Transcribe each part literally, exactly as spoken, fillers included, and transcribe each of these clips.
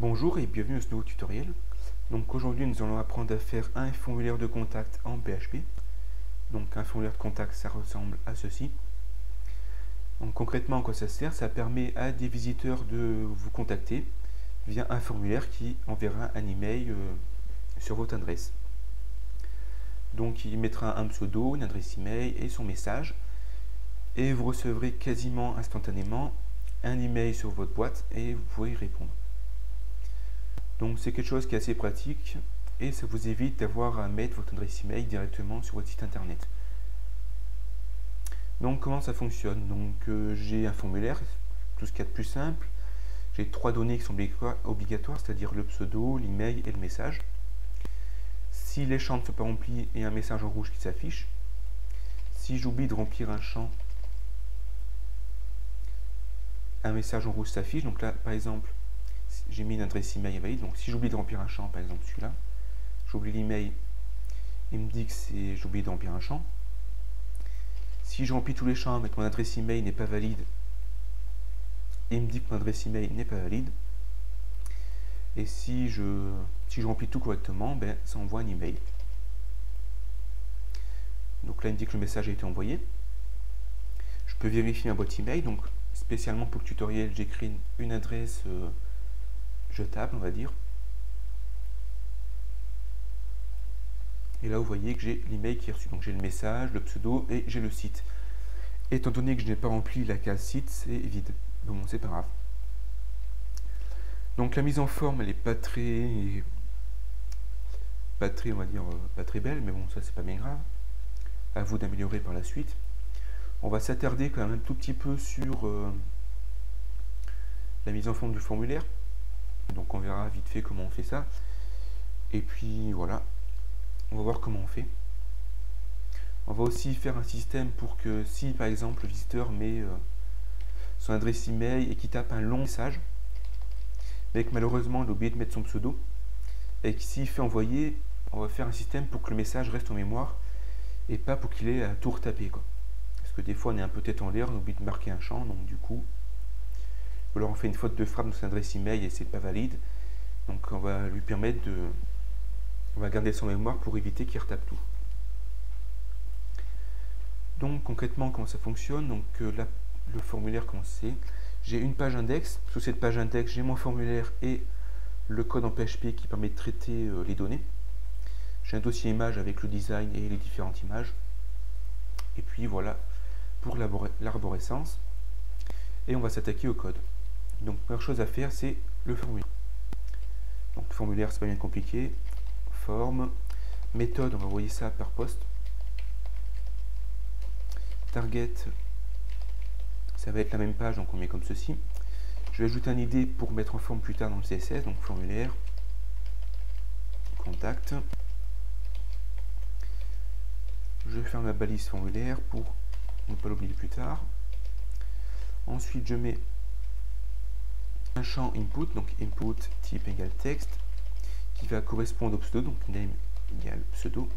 Bonjour et bienvenue à ce nouveau tutoriel. Donc aujourd'hui nous allons apprendre à faire un formulaire de contact en P H P. Donc un formulaire de contact, ça ressemble à ceci. Donc concrètement, à quoi ça sert? Ça permet à des visiteurs de vous contacter via un formulaire qui enverra un email euh, sur votre adresse. Donc il mettra un pseudo, une adresse email et son message, et vous recevrez quasiment instantanément un email sur votre boîte et vous pourrez y répondre. Donc c'est quelque chose qui est assez pratique et ça vous évite d'avoir à mettre votre adresse email directement sur votre site internet. Donc comment ça fonctionne? Donc euh, j'ai un formulaire, tout ce qu'il y a de plus simple. J'ai trois données qui sont obligatoires, c'est-à-dire le pseudo, l'email et le message. Si les champs ne sont pas remplis, il y a un message en rouge qui s'affiche. Si j'oublie de remplir un champ, un message en rouge s'affiche. Donc là par exemple, j'ai mis une adresse email valide, donc si j'oublie de remplir un champ, par exemple celui-là, j'oublie l'email, il me dit que c'est j'ai oublié de remplir un champ. Si je remplis tous les champs mais que mon adresse email n'est pas valide, il me dit que mon adresse email n'est pas valide. Et si je, si je remplis tout correctement, ben, ça envoie un email. Donc là il me dit que le message a été envoyé. Je peux vérifier ma boîte email, donc spécialement pour le tutoriel j'écris une, une adresse euh, jetable, on va dire, et là vous voyez que j'ai l'email qui est reçu, donc j'ai le message, le pseudo et j'ai le site. Étant donné que je n'ai pas rempli la case site, c'est vide, bon c'est pas grave. Donc la mise en forme elle n'est pas très pas très on va dire pas très belle, mais bon ça c'est pas bien grave, à vous d'améliorer par la suite. On va s'attarder quand même un tout petit peu sur euh, la mise en forme du formulaire. Donc on verra vite fait comment on fait ça. Et puis voilà, on va voir comment on fait. On va aussi faire un système pour que si par exemple le visiteur met euh, son adresse email et qu'il tape un long message, mais que malheureusement il a oublié de mettre son pseudo, et que s'il fait envoyer, on va faire un système pour que le message reste en mémoire et pas pour qu'il ait à tout retaper, quoi. Parce que des fois on est un peu tête en l'air, on oublie de marquer un champ, donc du coup, ou alors on fait une faute de frappe dans son adresse email et c'est pas valide, donc on va lui permettre de, on va garder son mémoire pour éviter qu'il retape tout. Donc concrètement comment ça fonctionne? Donc euh, là, le formulaire, comment c'est, j'ai une page index, sous cette page index j'ai mon formulaire et le code en P H P qui permet de traiter euh, les données. J'ai un dossier image avec le design et les différentes images, et puis voilà pour l'arborescence, et on va s'attaquer au code. Donc première chose à faire, c'est le formulaire. Donc le formulaire, c'est pas bien compliqué. Forme, méthode, on va envoyer ça par poste. Target, ça va être la même page, donc on met comme ceci. Je vais ajouter un I D pour mettre en forme plus tard dans le C S S. Donc formulaire, contact. Je ferme la balise formulaire pour ne pas l'oublier plus tard. Ensuite, je mets un champ input, donc input type égale texte, qui va correspondre au pseudo, donc name égale pseudo.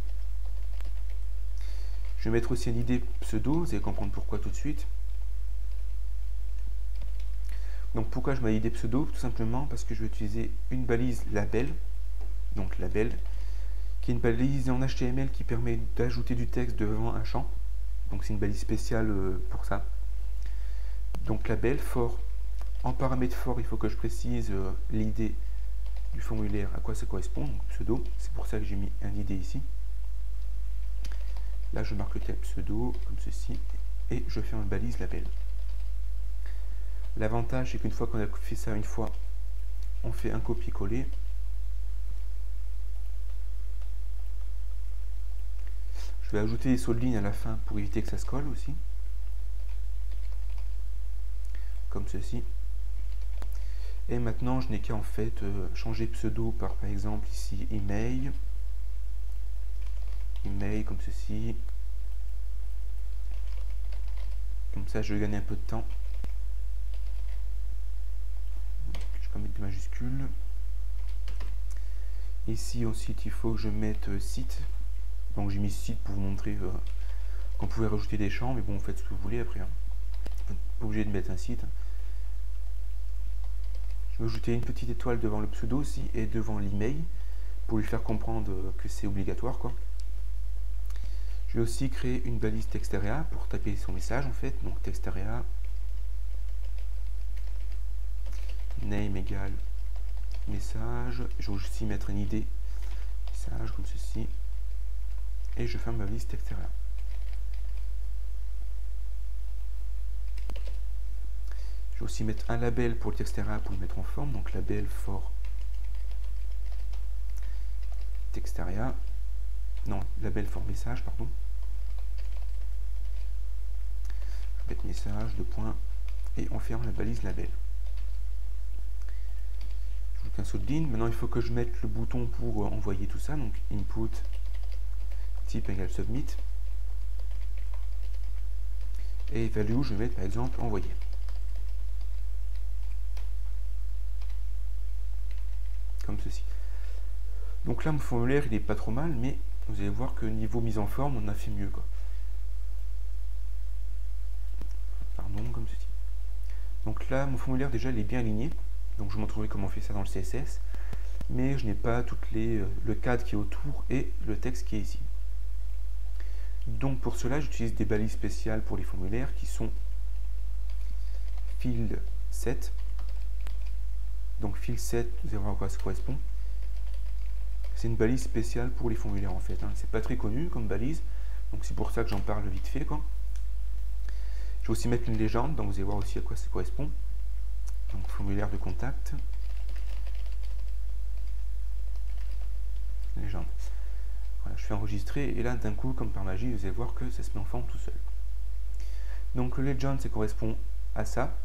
Je vais mettre aussi une I D pseudo, vous allez comprendre pourquoi tout de suite. Donc pourquoi je mets I D pseudo? Tout simplement parce que je vais utiliser une balise label, donc label, qui est une balise en H T M L qui permet d'ajouter du texte devant un champ. Donc c'est une balise spéciale pour ça. Donc label for, en paramètre for, il faut que je précise euh, l'I D du formulaire, à quoi ça correspond, donc pseudo, c'est pour ça que j'ai mis un I D ici. Là je marque le tel pseudo, comme ceci, et je fais une balise label. L'avantage c'est qu'une fois qu'on a fait ça une fois, on fait un copier-coller. Je vais ajouter les sauts de ligne à la fin pour éviter que ça se colle aussi, comme ceci. Et maintenant je n'ai qu'à en fait euh, changer pseudo par par exemple ici email, email comme ceci, comme ça je vais gagner un peu de temps. Donc, je vais mettre des majuscules ici. Ensuite il faut que je mette euh, site, donc j'ai mis site pour vous montrer euh, qu'on pouvait rajouter des champs, mais bon vous faites ce que vous voulez après, hein. Vous n'êtes pas obligé de mettre un site. Je vais ajouter une petite étoile devant le pseudo aussi et devant l'email pour lui faire comprendre que c'est obligatoire, quoi. Je vais aussi créer une balise textarea pour taper son message en fait. Donc textarea name égale message. Je vais aussi mettre une I D message comme ceci et je ferme ma balise textarea. Je vais aussi mettre un label pour le textarea pour le mettre en forme, donc label for textarea, non, label for message, pardon. Je vais mettre message, deux points, et on ferme la balise label. Je joue un saut de ligne. Maintenant, il faut que je mette le bouton pour envoyer tout ça, donc input type égale submit. Et value, je vais mettre par exemple envoyer. Comme ceci. Donc là, mon formulaire, il n'est pas trop mal, mais vous allez voir que niveau mise en forme, on a fait mieux, quoi. Pardon, comme ceci. Donc là, mon formulaire, déjà, il est bien aligné. Donc je montrerai comment on fait ça dans le C S S. Mais je n'ai pas toutes les, le cadre qui est autour et le texte qui est ici. Donc pour cela, j'utilise des balises spéciales pour les formulaires qui sont field set. Donc field set, vous allez voir à quoi ça correspond. C'est une balise spéciale pour les formulaires en fait, hein. C'est pas très connu comme balise, donc c'est pour ça que j'en parle vite fait, quoi. Je vais aussi mettre une légende, donc vous allez voir aussi à quoi ça correspond. Donc formulaire de contact, légende. Voilà, je fais enregistrer et là d'un coup, comme par magie, vous allez voir que ça se met en forme tout seul. Donc le legend, ça correspond à ça,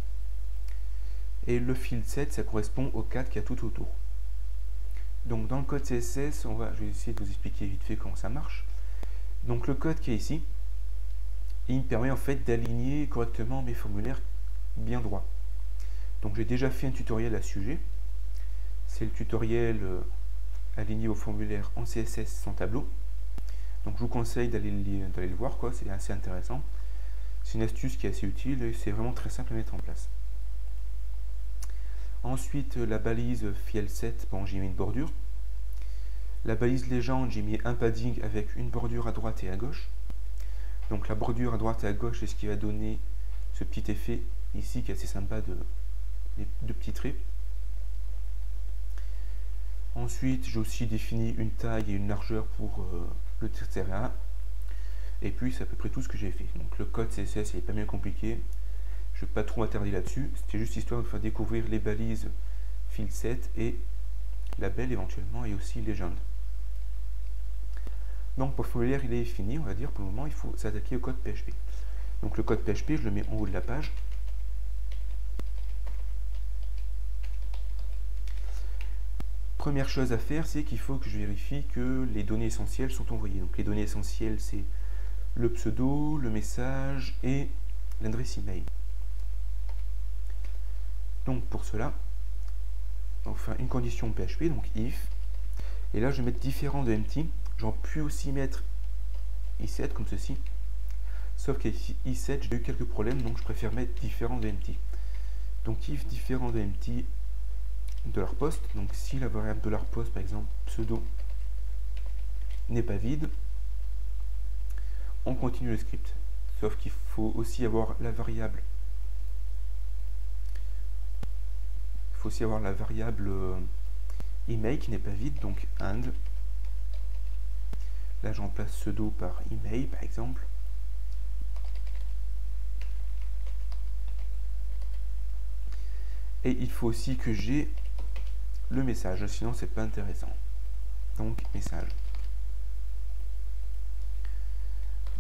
et le field set, ça correspond au cadre qu'il y a tout autour. Donc dans le code C S S, on va, je vais essayer de vous expliquer vite fait comment ça marche. Donc le code qui est ici, il me permet en fait d'aligner correctement mes formulaires bien droit. Donc j'ai déjà fait un tutoriel à ce sujet. C'est le tutoriel euh, aligné aux formulaires en C S S sans tableau. Donc je vous conseille d'aller le, le voir, quoi. C'est assez intéressant. C'est une astuce qui est assez utile et c'est vraiment très simple à mettre en place. Ensuite, la balise field set, bon, j'ai mis une bordure. La balise légende, j'ai mis un padding avec une bordure à droite et à gauche. Donc la bordure à droite et à gauche, c'est ce qui va donner ce petit effet ici qui est assez sympa de, de petits traits. Ensuite, j'ai aussi défini une taille et une largeur pour euh, le textarea. Et puis, c'est à peu près tout ce que j'ai fait. Donc le code C S S, il n'est pas bien compliqué. Je ne vais pas trop m'attarder là-dessus, c'était juste histoire de vous faire découvrir les balises field set et label éventuellement et aussi legend. Donc pour le formulaire, il est fini, on va dire, pour le moment, il faut s'attaquer au code P H P. Donc le code P H P, je le mets en haut de la page. Première chose à faire, c'est qu'il faut que je vérifie que les données essentielles sont envoyées. Donc les données essentielles, c'est le pseudo, le message et l'adresse email. Donc pour cela, on va faire une condition P H P, donc if, et là je vais mettre différent de empty, j'en puis aussi mettre i sept comme ceci, sauf que i sept j'ai eu quelques problèmes, donc je préfère mettre différent de empty. Donc if différent de empty $post, donc si la variable $post par exemple pseudo n'est pas vide, on continue le script, sauf qu'il faut aussi avoir la variable Il faut aussi avoir la variable email qui n'est pas vide, donc and. Là, je remplace pseudo par email, par exemple. Et il faut aussi que j'ai le message, sinon c'est pas intéressant. Donc message.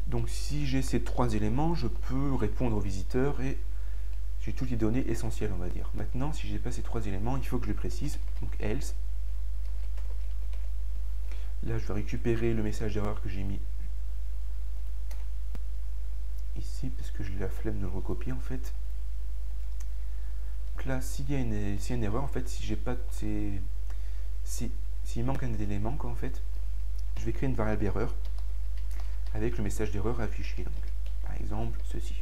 Donc si j'ai ces trois éléments, je peux répondre au visiteur et j'ai toutes les données essentielles, on va dire. Maintenant, si j'ai pas ces trois éléments, il faut que je les précise. Donc else. Là, je vais récupérer le message d'erreur que j'ai mis ici, parce que j'ai la flemme de le recopier en fait. Donc là, s'il y a une, s'il y a une erreur, en fait, si j'ai pas ces, si s'il manque un élément, quoi, en fait, je vais créer une variable erreur avec le message d'erreur affiché. Donc, par exemple, ceci.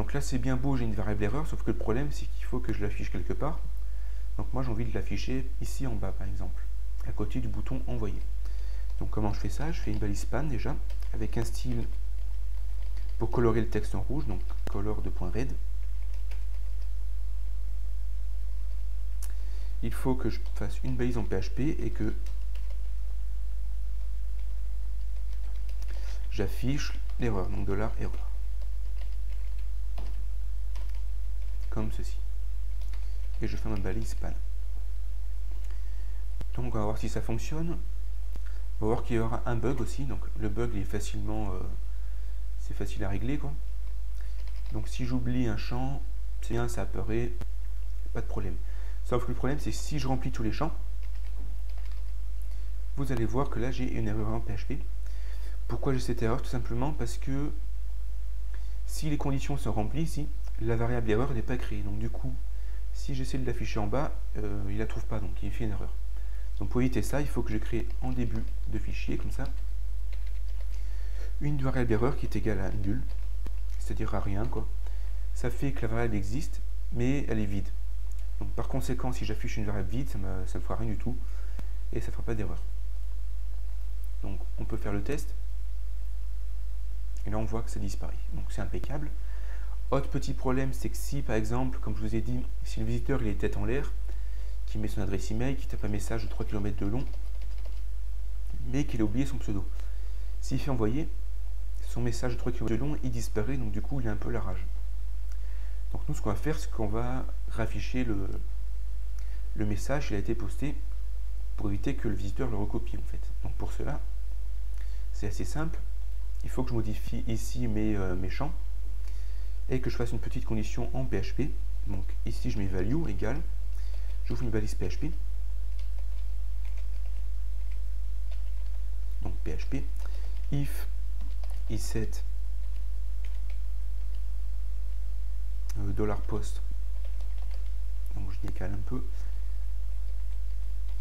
Donc là c'est bien beau, j'ai une variable erreur, sauf que le problème c'est qu'il faut que je l'affiche quelque part. Donc moi j'ai envie de l'afficher ici en bas par exemple, à côté du bouton envoyer. Donc comment je fais ça? Je fais une balise pan déjà, avec un style pour colorer le texte en rouge, donc color de point red. Il faut que je fasse une balise en P H P et que j'affiche l'erreur, donc dollar erreur. Comme ceci. Et je fais ma balise pan. Donc on va voir si ça fonctionne. On va voir qu'il y aura un bug aussi. Donc le bug il est facilement, euh, c'est facile à régler quoi. Donc si j'oublie un champ, c'est bien, ça apparaît, pas de problème. Sauf que le problème c'est que si je remplis tous les champs, vous allez voir que là j'ai une erreur en P H P. Pourquoi j'ai cette erreur? Tout simplement parce que si les conditions sont remplies ici, la variable erreur n'est pas créée. Donc du coup, si j'essaie de l'afficher en bas, euh, il ne la trouve pas, donc il fait une erreur. Donc pour éviter ça, il faut que je crée en début de fichier, comme ça, une variable erreur qui est égale à nul, c'est-à-dire à rien quoi. Ça fait que la variable existe, mais elle est vide. Donc, par conséquent, si j'affiche une variable vide, ça ne me, me fera rien du tout et ça ne fera pas d'erreur. Donc on peut faire le test. Et là on voit que ça disparaît. Donc c'est impeccable. Autre petit problème, c'est que si par exemple, comme je vous ai dit, si le visiteur il est tête en l'air, qui met son adresse email, qui tape un message de trois kilomètres de long, mais qu'il a oublié son pseudo. S'il fait envoyer, son message de trois kilomètres de long, il disparaît, donc du coup il a un peu la rage. Donc nous, ce qu'on va faire, c'est qu'on va rafficher le, le message qui a été posté pour éviter que le visiteur le recopie en fait. Donc pour cela, c'est assez simple. Il faut que je modifie ici mes, euh, mes champs et que je fasse une petite condition en P H P. Donc ici, je mets value égale, j'ouvre une balise P H P. Donc P H P if i sept dollar post, donc je décale un peu,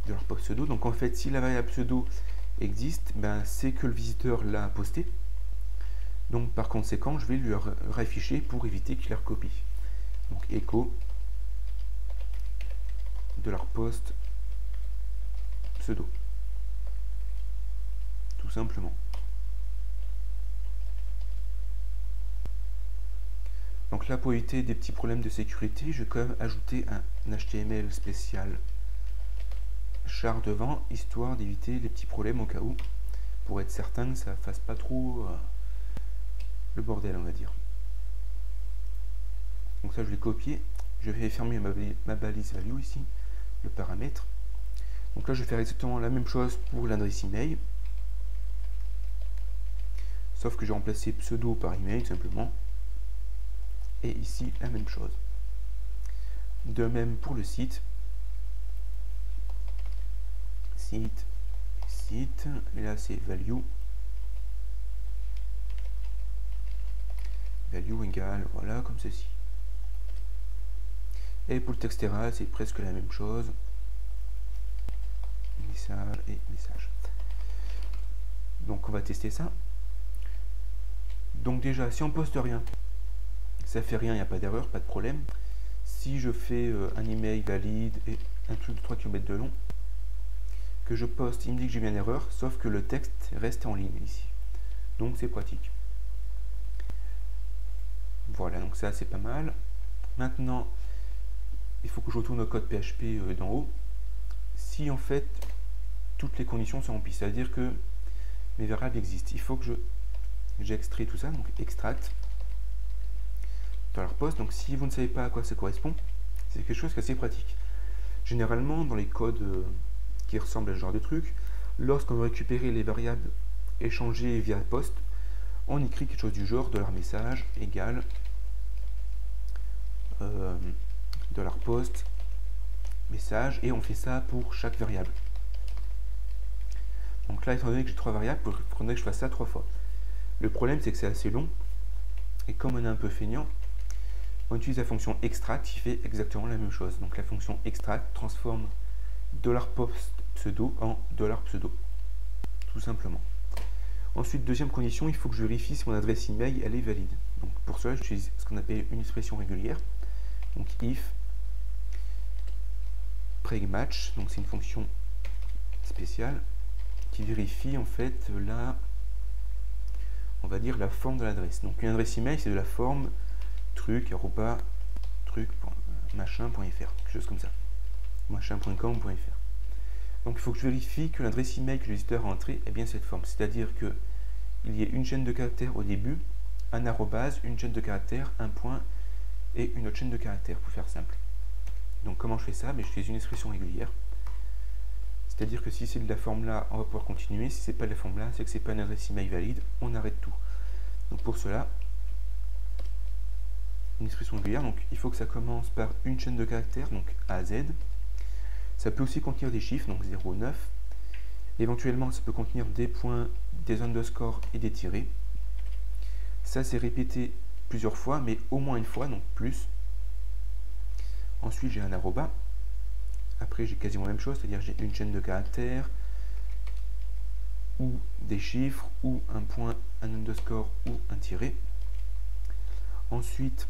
dollar post pseudo. Donc en fait, si la variable pseudo existe, ben c'est que le visiteur l'a posté, donc par conséquent je vais lui réafficher pour éviter qu'il la recopie. Donc echo dollar post pseudo, tout simplement. Donc là, pour éviter des petits problèmes de sécurité, je vais quand même ajouter un H T M L spécial char devant, histoire d'éviter les petits problèmes au cas où, pour être certain que ça fasse pas trop euh, le bordel, on va dire. Donc ça, je vais copier, je vais fermer ma, ma balise value ici, le paramètre. Donc là, je vais faire exactement la même chose pour l'adresse email, sauf que j'ai remplacé pseudo par email simplement. Et ici la même chose. De même pour le site. Site, site. Et là c'est value. Value égale, voilà, comme ceci. Et pour le Textera, c'est presque la même chose. Message et message. Donc on va tester ça. Donc déjà, si on poste rien, ça fait rien, il n'y a pas d'erreur, pas de problème. Si je fais euh, un email valide et un truc de trois kilomètres de long, que je poste, il me dit que j'ai bien une erreur, sauf que le texte reste en ligne ici. Donc c'est pratique. Voilà, donc ça c'est pas mal. Maintenant, il faut que je retourne au code P H P euh, d'en haut. Si en fait, toutes les conditions sont remplies, c'est-à-dire que mes variables existent. Il faut que je j'extrais tout ça, donc extract. Dans leur poste, donc si vous ne savez pas à quoi ça correspond, c'est quelque chose qui est assez pratique. Généralement, dans les codes euh, qui ressemblent à ce genre de truc, lorsqu'on veut récupérer les variables échangées via poste, on écrit quelque chose du genre $message égale euh, $post message, et on fait ça pour chaque variable. Donc là, étant donné que j'ai trois variables, il faudrait que je fasse ça trois fois. Le problème, c'est que c'est assez long, et comme on est un peu feignant, on utilise la fonction extract qui fait exactement la même chose. Donc la fonction extract transforme $post pseudo en $pseudo, tout simplement. Ensuite, deuxième condition, il faut que je vérifie si mon adresse email elle est valide. Donc pour cela, j'utilise ce qu'on appelle une expression régulière. Donc if prematch, donc c'est une fonction spéciale qui vérifie en fait la, on va dire, la forme de l'adresse. Donc une adresse email, c'est de la forme truc arroba truc machin.fr, quelque chose comme ça, machin point com point fr. Donc il faut que je vérifie que l'adresse email que le visiteur a entrée est bien cette forme, c'est-à-dire que il y a une chaîne de caractères au début, un arrobase, une chaîne de caractères, un point et une autre chaîne de caractères, pour faire simple. Donc comment je fais ça? Mais je fais une expression régulière. C'est-à-dire que si c'est de la forme là, on va pouvoir continuer. Si c'est pas de la forme là, c'est que c'est pas une adresse email valide, on arrête tout. Donc pour cela, une expression régulière, donc il faut que ça commence par une chaîne de caractères, donc A à Z. Ça peut aussi contenir des chiffres, donc zéro, neuf. Éventuellement, ça peut contenir des points, des underscores et des tirés. Ça, c'est répété plusieurs fois, mais au moins une fois, donc plus. Ensuite, j'ai un arroba. Après, j'ai quasiment la même chose, c'est-à-dire j'ai une chaîne de caractères, ou des chiffres, ou un point, un underscore, ou un tiré. Ensuite,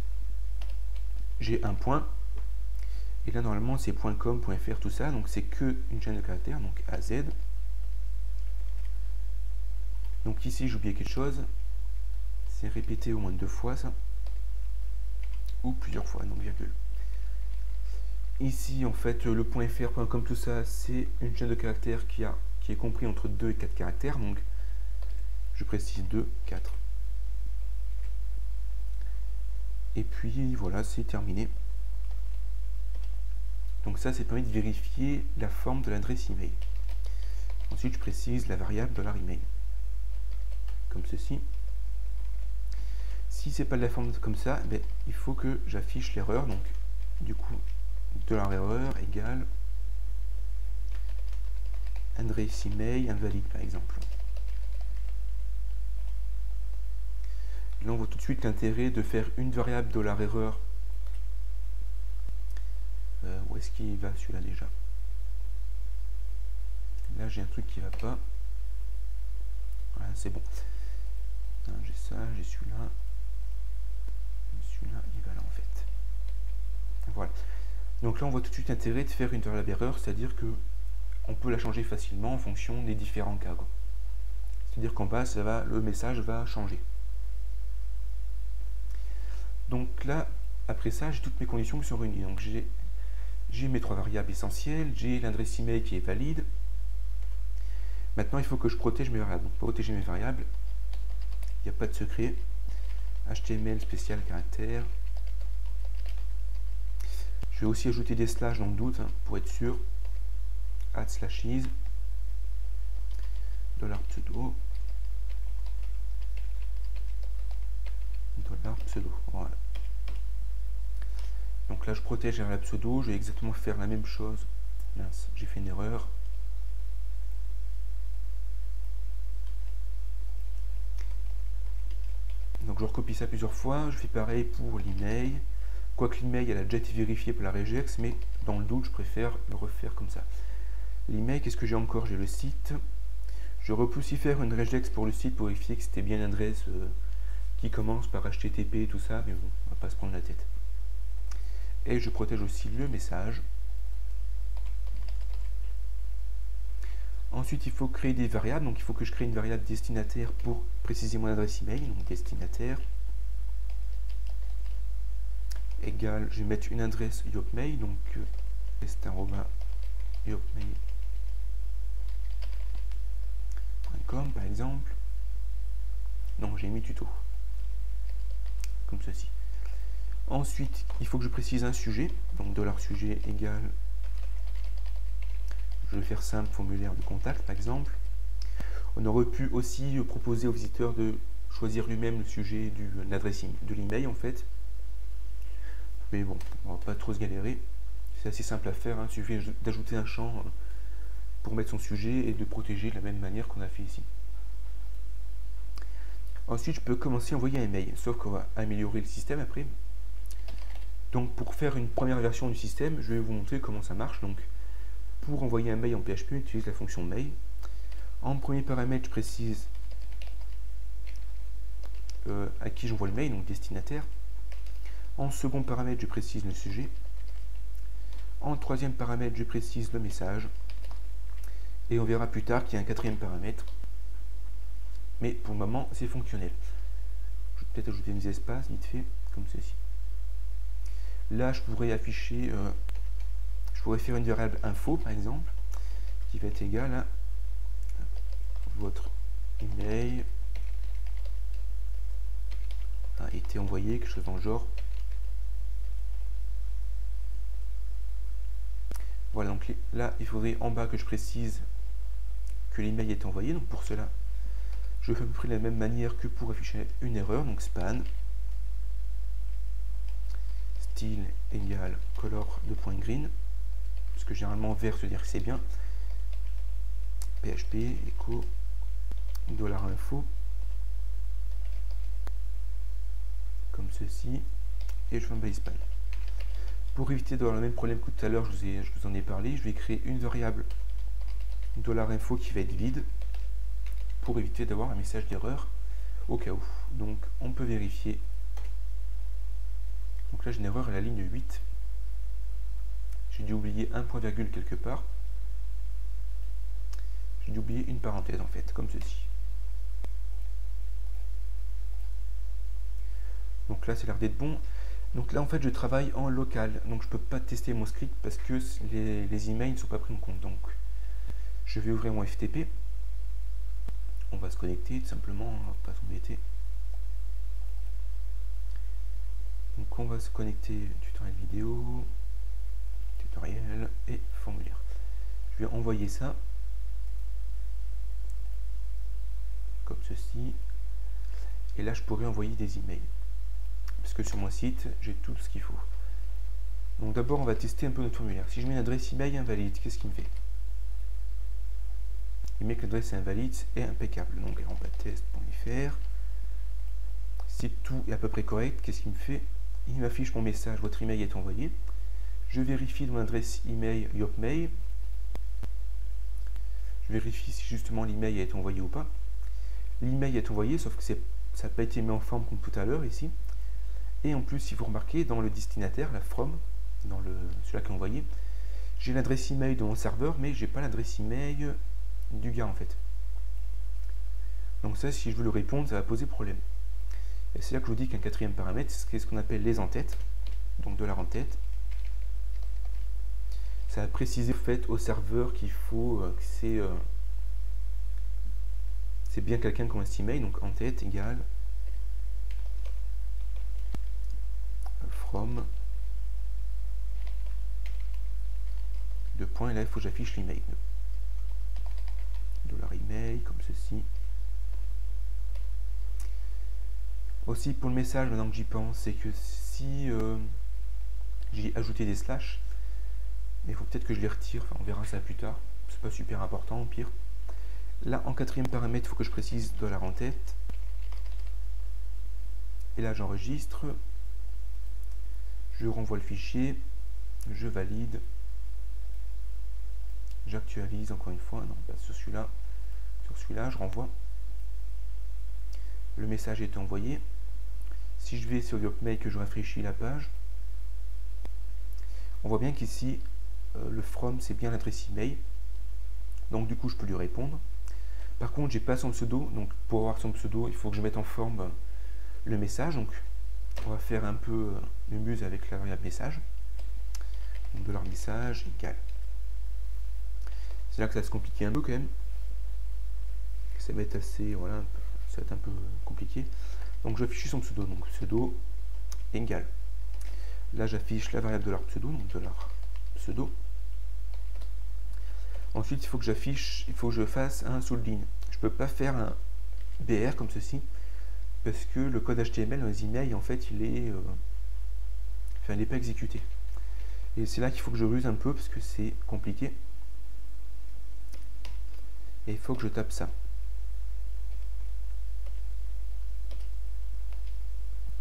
j'ai un point. Et là, normalement, c'est .com, .fr, tout ça. Donc, c'est que une chaîne de caractères, donc A Z. Donc ici, j'ai oublié quelque chose. C'est répété au moins deux fois, ça. Ou plusieurs fois, donc virgule. Ici, en fait, le .fr, .com, tout ça, c'est une chaîne de caractères qui, a, qui est compris entre deux et quatre caractères. Donc, je précise deux, quatre. Et puis, voilà, c'est terminé. Donc ça, ça permet de vérifier la forme de l'adresse email. Ensuite, je précise la variable $email. Comme ceci. Si c'est pas de la forme comme ça, ben, il faut que j'affiche l'erreur. Donc, du coup, $erreur égale adresse email invalide, par exemple. Et là, on voit tout de suite l'intérêt de faire une variable $erreur. Euh, où est-ce qu'il va celui-là déjà? Là, j'ai un truc qui va pas. Voilà, c'est bon. J'ai ça, j'ai celui-là. Celui-là, il va là en fait. Voilà. Donc là, on voit tout de suite l'intérêt de faire une variable erreur, c'est-à-dire que on peut la changer facilement en fonction des différents cas. C'est-à-dire qu'en bas, ça va, le message va changer. Donc là, après ça, j'ai toutes mes conditions qui sont réunies. Donc j'ai J'ai mes trois variables essentielles, j'ai l'adresse email qui est valide. Maintenant, il faut que je protège mes variables. Donc, pour protéger mes variables, il n'y a pas de secret. H T M L spécial caractère. Je vais aussi ajouter des slash dans le doute, hein, pour être sûr. Add slashes. Dollar pseudo. Dollar pseudo. Voilà. Donc là, je protège la pseudo, je vais exactement faire la même chose. Mince, j'ai fait une erreur. Donc je recopie ça plusieurs fois, je fais pareil pour l'email. Quoique l'email, elle a déjà été vérifiée par la regex, mais dans le doute, je préfère le refaire comme ça. L'email, qu'est-ce que j'ai encore? J'ai le site. J'aurais pu aussi faire une regex pour le site pour vérifier que c'était bien l'adresse euh, qui commence par H T T P et tout ça, mais bon, on va pas se prendre la tête. Et je protège aussi le message. Ensuite, il faut créer des variables. Donc, il faut que je crée une variable destinataire pour préciser mon adresse email. Donc, destinataire égale, je vais mettre une adresse Yopmail. Donc, test arobase yopmail point com par exemple. Non, j'ai mis tuto. Comme ceci. Ensuite, il faut que je précise un sujet. Donc, $sujet égale, je vais faire simple, formulaire de contact, par exemple. On aurait pu aussi proposer au visiteur de choisir lui-même le sujet du, de l'adresse de l'email, en fait. Mais bon, on va pas trop se galérer. C'est assez simple à faire, hein. Il suffit d'ajouter un champ pour mettre son sujet et de protéger de la même manière qu'on a fait ici. Ensuite, je peux commencer à envoyer un email, sauf qu'on va améliorer le système après. Donc pour faire une première version du système, je vais vous montrer comment ça marche. Donc pour envoyer un mail en P H P, j'utilise la fonction mail. En premier paramètre, je précise euh, à qui j'envoie le mail, donc destinataire. En second paramètre, je précise le sujet. En troisième paramètre, je précise le message. Et on verra plus tard qu'il y a un quatrième paramètre. Mais pour le moment, c'est fonctionnel. Je vais peut-être ajouter des espaces, vite fait, comme ceci. Là, je pourrais afficher, euh, je pourrais faire une variable info, par exemple, qui va être égale à votre email a été envoyé, quelque chose dans le genre. Voilà, donc là, il faudrait en bas que je précise que l'email est envoyé. Donc pour cela, je fais à peu près de la même manière que pour afficher une erreur, donc span style égale color de point green, parce que généralement vert se dire que c'est bien. P H P echo dollar info comme ceci, et je fais un by span. Pour éviter d'avoir le même problème que tout à l'heure, je, je vous en ai parlé, je vais créer une variable $info qui va être vide pour éviter d'avoir un message d'erreur au cas où. Donc on peut vérifier. Donc là j'ai une erreur à la ligne huit. J'ai dû oublier un point virgule quelque part. J'ai dû oublier une parenthèse en fait, comme ceci. Donc là c'est l'air d'être bon. Donc là en fait je travaille en local, donc je peux pas tester mon script parce que les, les emails ne sont pas pris en compte. Donc je vais ouvrir mon F T P, on va se connecter tout simplement, on va pas s'embêter. Donc on va se connecter tutoriel vidéo, tutoriel et formulaire. Je vais envoyer ça comme ceci, et là je pourrais envoyer des emails. Parce que sur mon site, j'ai tout ce qu'il faut. Donc d'abord, on va tester un peu notre formulaire. Si je mets l'adresse email invalide, qu'est-ce qu'il me fait? Il met que l'adresse invalide est impeccable. Donc on va test.fr. Si tout est à peu près correct, qu'est-ce qu'il me fait? Il m'affiche mon message, votre email est envoyé. Je vérifie mon adresse email Yopmail. Je vérifie si justement l'email est envoyé ou pas. L'email est envoyé, sauf que ça n'a pas été mis en forme comme tout à l'heure ici. Et en plus, si vous remarquez, dans le destinataire, la from, dans le, celui-là qui est envoyé, j'ai l'adresse email de mon serveur, mais j'ai pas l'adresse email du gars en fait. Donc ça, si je veux le répondre, ça va poser problème. Et c'est là que je vous dis qu'un quatrième paramètre, c'est ce qu'on appelle les entêtes, donc de la en-tête. Ça va préciser en fait au serveur qu'il faut euh, que c'est euh, c'est bien quelqu'un qui a un email, donc en-tête égale from deux points, et là il faut que j'affiche l'email dollar email comme ceci. Aussi pour le message, maintenant que j'y pense, c'est que si euh, j'ai ajouté des slash, mais il faut peut-être que je les retire, enfin on verra ça plus tard, c'est pas super important au pire. Là en quatrième paramètre, il faut que je précise dollar en tête, et là j'enregistre. Je renvoie le fichier, je valide, j'actualise encore une fois, non pas sur celui-là, sur celui-là je renvoie. Le message est envoyé. Si je vais sur Yopmail que je rafraîchis la page, on voit bien qu'ici euh, le from c'est bien l'adresse email, donc du coup je peux lui répondre. Par contre j'ai pas son pseudo, donc pour avoir son pseudo il faut que je mette en forme euh, le message. Donc on va faire un peu de muse avec la variable message. Donc dollar message égal. C'est là que ça se complique un peu quand même. Ça va être assez, voilà, ça va être un peu compliqué. Donc j'affiche son pseudo. Donc pseudo égal. Là j'affiche la variable dollar pseudo, donc dollar pseudo. Ensuite il faut que j'affiche, il faut que je fasse un soldin. Je peux pas faire un B R comme ceci, parce que le code H T M L dans les emails en fait il est euh, enfin, il n'est pas exécuté, et c'est là qu'il faut que je ruse un peu parce que c'est compliqué, et il faut que je tape ça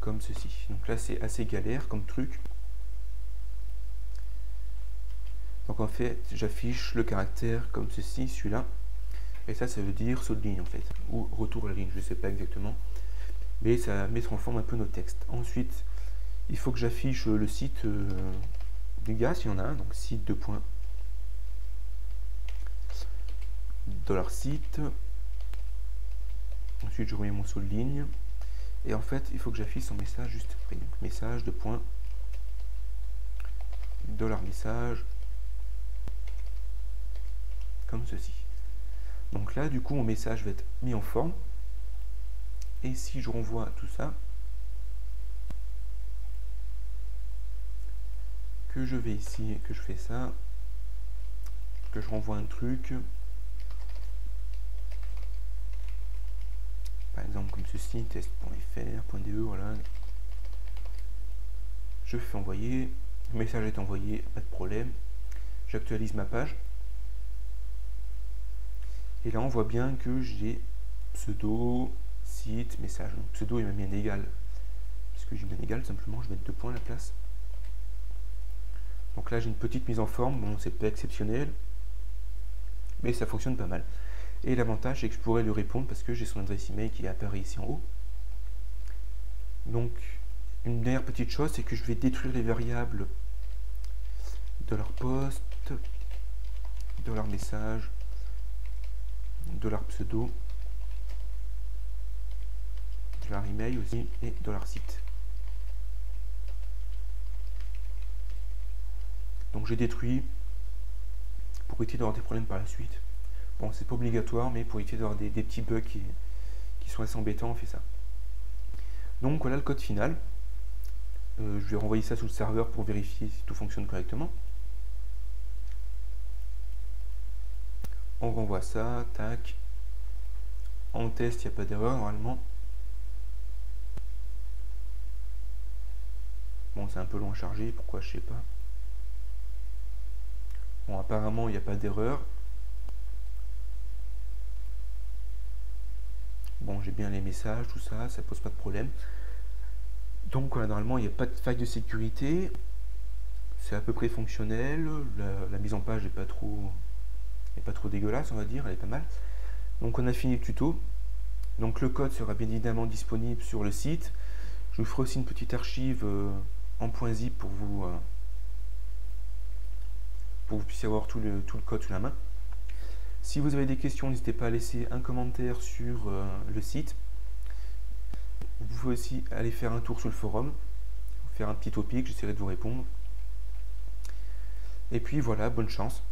comme ceci. Donc là c'est assez galère comme truc. Donc en fait j'affiche le caractère comme ceci, celui-là, et ça ça veut dire saut de ligne en fait, ou retour à la ligne, je sais pas exactement. mais ça mettra en forme un peu nos textes. Ensuite, il faut que j'affiche le site euh, du gars, s'il y en a un, donc site deux points dollar site. Ensuite, je remets mon saut de ligne et en fait, il faut que j'affiche son message juste après. Donc, message deux points dollar message comme ceci. Donc là, du coup, mon message va être mis en forme. Et si je renvoie tout ça, que je vais ici, que je fais ça, que je renvoie un truc, par exemple comme ceci, test point f r point d e, voilà, je fais envoyer, le message est envoyé, pas de problème, j'actualise ma page, et là on voit bien que j'ai pseudo, site, message, donc pseudo il m'a mis un égal, parce que j'ai mis un égal, simplement je vais mettre deux points à la place. Donc là j'ai une petite mise en forme, bon c'est pas exceptionnel, mais ça fonctionne pas mal. Et l'avantage c'est que je pourrais lui répondre parce que j'ai son adresse email qui apparaît ici en haut. Donc une dernière petite chose, c'est que je vais détruire les variables de leur post, de leur message, de leur pseudo, de leur email aussi et de leur site. Donc j'ai détruit pour éviter d'avoir des problèmes par la suite. Bon, c'est pas obligatoire, mais pour éviter d'avoir des, des petits bugs qui, qui sont assez embêtants, on fait ça. Donc voilà le code final. Euh, je vais renvoyer ça sous le serveur pour vérifier si tout fonctionne correctement. On renvoie ça, tac. En test, il n'y a pas d'erreur normalement. Bon, c'est un peu long à charger, pourquoi je sais pas. Bon, apparemment, il n'y a pas d'erreur. Bon, j'ai bien les messages, tout ça, ça pose pas de problème. Donc, voilà, normalement, il n'y a pas de faille de sécurité. C'est à peu près fonctionnel. La, la mise en page n'est pas trop, est pas trop dégueulasse, on va dire. Elle est pas mal. Donc, on a fini le tuto. Donc, le code sera bien évidemment disponible sur le site. Je vous ferai aussi une petite archive euh, en point zip pour vous... Euh, pour que vous puissiez avoir tout le, tout le code sous la main. Si vous avez des questions, n'hésitez pas à laisser un commentaire sur euh, le site. Vous pouvez aussi aller faire un tour sur le forum, faire un petit topic, j'essaierai de vous répondre. Et puis voilà, bonne chance.